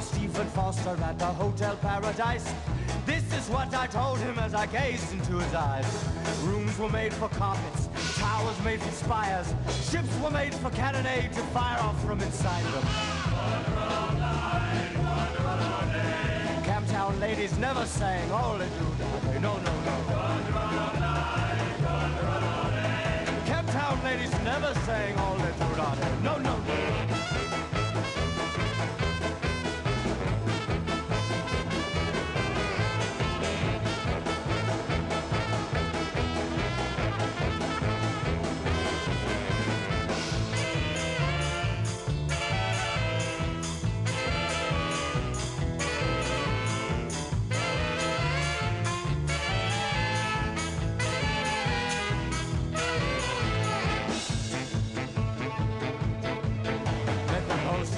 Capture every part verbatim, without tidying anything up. Stephen Foster at the Hotel Paradise. This is what I told him as I gazed into his eyes. Rooms were made for carpets, towers made for spires, ships were made for cannonade to fire off from inside them. Camptown ladies never sang, oh, they do that. No, no, no. Camptown ladies never sang, oh, they do that. No, no, no.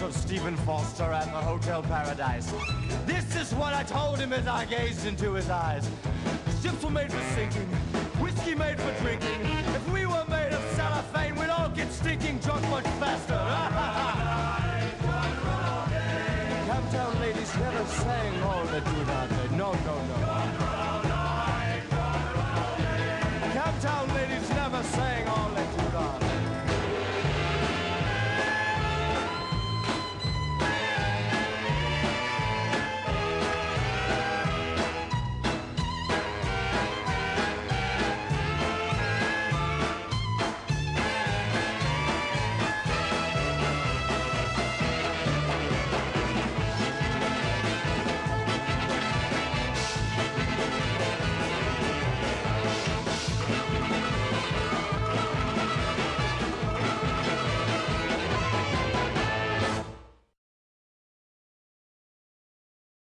Of Stephen Foster at the Hotel Paradise. This is what I told him as I gazed into his eyes. Ships were made for sinking, whiskey made for drinking. If we were made of cellophane, we'd all get stinking drunk much faster. Camptown ladies never sang all the do not. No, no, no.